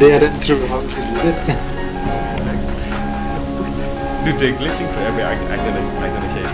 They aren't through houses, is it? Dude, they're glitching for every... I gotta share